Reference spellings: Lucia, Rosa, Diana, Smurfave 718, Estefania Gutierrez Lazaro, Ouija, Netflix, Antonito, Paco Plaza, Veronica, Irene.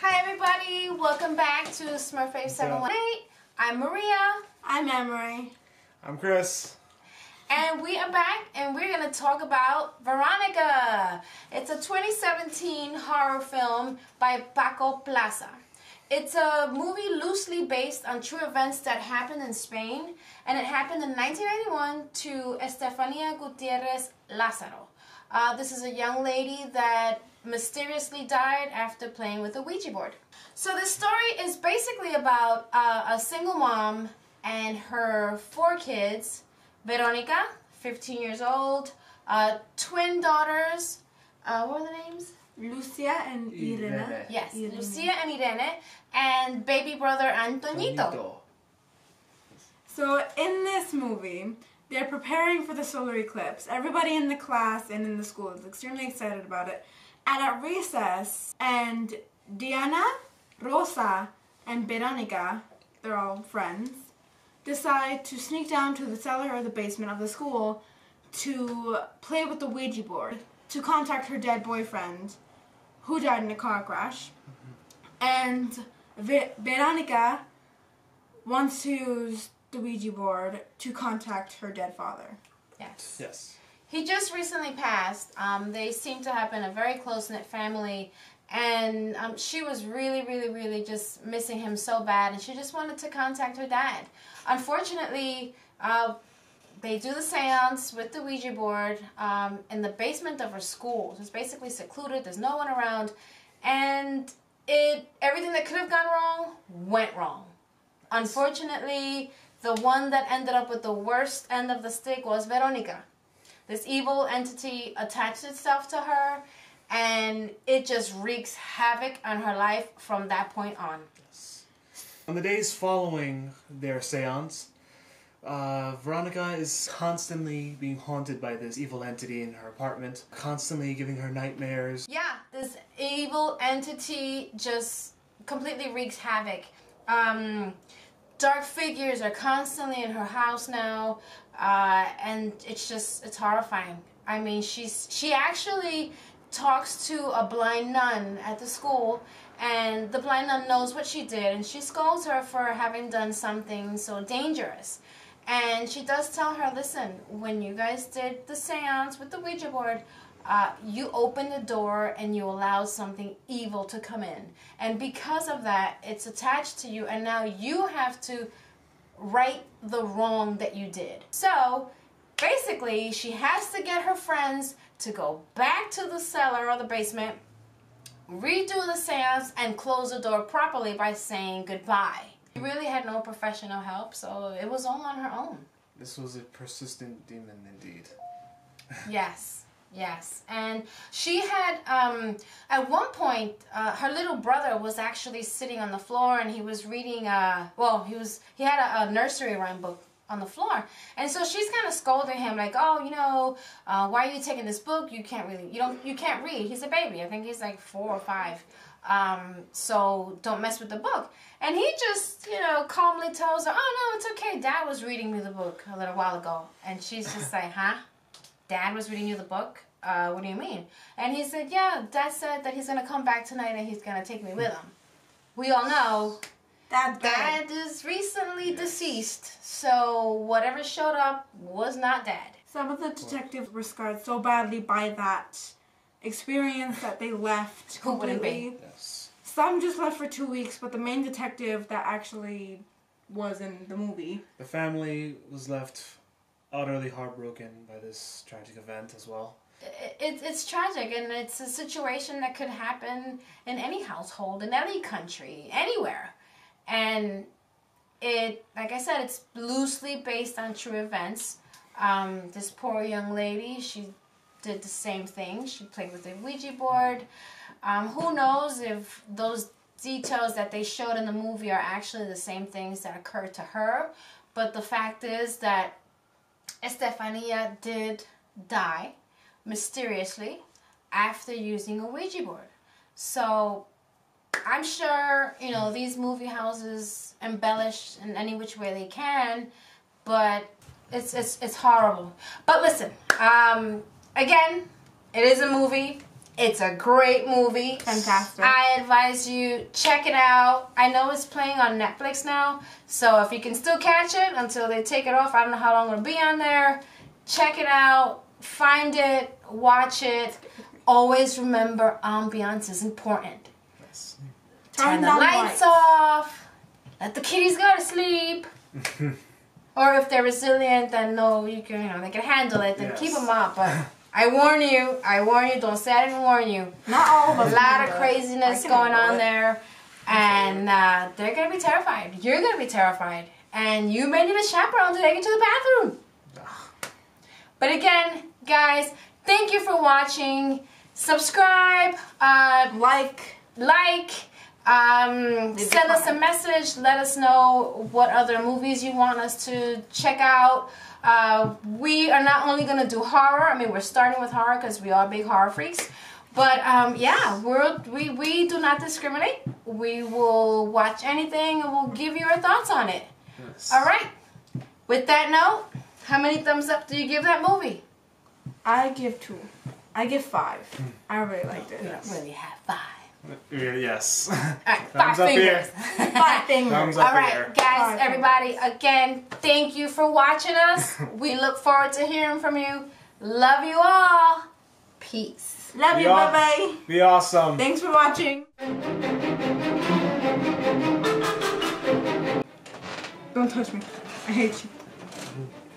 Hi everybody, welcome back to Smurfave 718. I'm Maria. I'm Emery. I'm Chris. And we are back and we're going to talk about Veronica. It's a 2017 horror film by Paco Plaza. It's a movie loosely based on true events that happened in Spain, and it happened in 1991 to Estefania Gutierrez Lazaro. This is a young lady that mysteriously died after playing with a Ouija board. So the story is basically about a single mom and her four kids. Veronica, 15 years old, twin daughters, what were the names? Lucia and Irene. Yes, Irene. Lucia and Irene, and baby brother Antonito. So in this movie, they're preparing for the solar eclipse. Everybody in the class and in the school is extremely excited about it. And at recess, and Diana, Rosa, and Veronica, they're all friends, decide to sneak down to the cellar or the basement of the school to play with the Ouija board, to contact her dead boyfriend, who died in a car crash. And Veronica wants to use the Ouija board to contact her dead father. Yes. Yes. He just recently passed. They seem to have been a very close-knit family, and she was really just missing him so bad, and she just wanted to contact her dad. Unfortunately, they do the seance with the Ouija board in the basement of her school. So it's basically secluded, there's no one around, and everything that could have gone wrong went wrong. Unfortunately, the one that ended up with the worst end of the stick was Veronica. This evil entity attached itself to her, and it just wreaks havoc on her life from that point on. Yes. On the days following their seance, Veronica is constantly being haunted by this evil entity in her apartment, constantly giving her nightmares. Yeah, this evil entity just completely wreaks havoc. Dark figures are constantly in her house now, and it's horrifying. I mean, she actually talks to a blind nun at the school, and the blind nun knows what she did, and she scolds her for having done something so dangerous. And she does tell her, listen, when you guys did the seance with the Ouija board, you opened the door and you allowed something evil to come in. And because of that, it's attached to you, and now you have to right the wrong that you did. So basically, she has to get her friends to go back to the cellar or the basement, redo the seance, and close the door properly by saying goodbye. She really had no professional help, so it was all on her own. This was a persistent demon indeed. Yes. Yes, and she had, at one point, her little brother was actually sitting on the floor, and he was reading, he had a nursery rhyme book on the floor, and so she's kind of scolding him, like, oh, you know, why are you taking this book? You can't really, you can't read. He's a baby. I think he's like 4 or 5, so don't mess with the book. And he just, you know, calmly tells her, oh, no, it's okay. Dad was reading me the book a little while ago, and she's just like, huh? Dad was reading you the book? What do you mean? And he said, yeah, Dad said that he's going to come back tonight and he's going to take me with him. We all know that Dad is recently deceased, so whatever showed up was not Dad. Some of the detectives were scarred so badly by that experience that they left. Who wouldn't be? Yes. Some just left for 2 weeks, but the main detective that actually was in the movie, the family was left utterly heartbroken by this tragic event as well. It's tragic, and it's a situation that could happen in any household, in any country, anywhere. And it, like I said, it's loosely based on true events. This poor young lady, she did the same thing. She played with a Ouija board. Who knows if those details that they showed in the movie are actually the same things that occurred to her. But the fact is that Estefania did die mysteriously after using a Ouija board. So I'm sure, you know, these movie houses embellish in any which way they can, but it's horrible. But listen, again, it is a movie. It's a great movie. Fantastic. I advise you, check it out. I know it's playing on Netflix now, so if you can still catch it until they take it off, I don't know how long it'll be on there. Check it out, find it, watch it. Always remember, ambiance is important. Yes. Turn the lights off, let the kitties go to sleep. Or if they're resilient, then no, you can, you know, they can handle it, then yes. Keep them up. But I warn you, don't say I didn't warn you. Not all, but a lot of craziness going on there. And they're going to be terrified. You're going to be terrified. And you may need a chaperone to take it to the bathroom. But again, guys, thank you for watching. Subscribe, like. Send us a message, let us know what other movies you want us to check out. We are not only going to do horror, I mean we're starting with horror because we are big horror freaks, but yeah, we do not discriminate. We will watch anything and we'll give you our thoughts on it. Yes. Alright, with that note, how many thumbs up do you give that movie? I give 2. I give 5. I really liked it. We don't really have 5. Yes. Alright, 5 fingers. 5 fingers. Alright, guys, everybody, again, thank you for watching us. We look forward to hearing from you. Love you all. Peace. Love you, bye-bye. Be awesome. Thanks for watching. Don't touch me. I hate you.